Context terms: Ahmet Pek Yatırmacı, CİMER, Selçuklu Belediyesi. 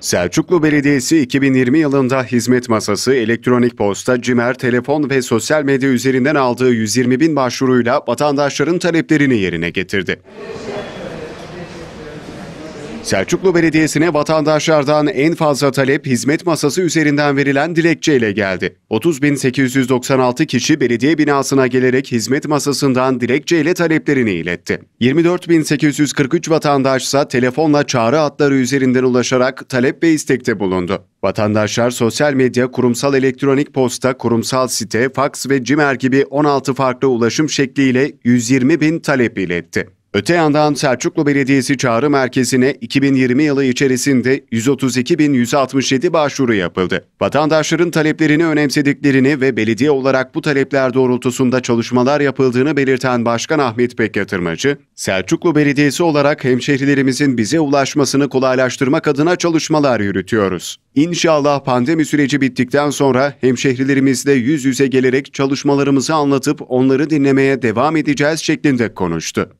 Selçuklu Belediyesi 2020 yılında hizmet masası, elektronik posta, CİMER, telefon ve sosyal medya üzerinden aldığı 120.000 başvuruyla vatandaşların taleplerini yerine getirdi. Selçuklu Belediyesi'ne vatandaşlardan en fazla talep hizmet masası üzerinden verilen dilekçeyle geldi. 30.896 kişi belediye binasına gelerek hizmet masasından dilekçeyle taleplerini iletti. 24.843 vatandaşsa telefonla çağrı hatları üzerinden ulaşarak talep ve istekte bulundu. Vatandaşlar sosyal medya, kurumsal elektronik posta, kurumsal site, faks ve CİMER gibi 16 farklı ulaşım şekliyle 120.000 talep iletti. Öte yandan Selçuklu Belediyesi Çağrı Merkezi'ne 2020 yılı içerisinde 132.167 başvuru yapıldı. Vatandaşların taleplerini önemsediklerini ve belediye olarak bu talepler doğrultusunda çalışmalar yapıldığını belirten Başkan Ahmet Pek Yatırmacı, "Selçuklu Belediyesi olarak hemşehrilerimizin bize ulaşmasını kolaylaştırmak adına çalışmalar yürütüyoruz. İnşallah pandemi süreci bittikten sonra hemşehrilerimizle yüz yüze gelerek çalışmalarımızı anlatıp onları dinlemeye devam edeceğiz" şeklinde konuştu.